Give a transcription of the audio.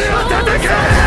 I'll take it!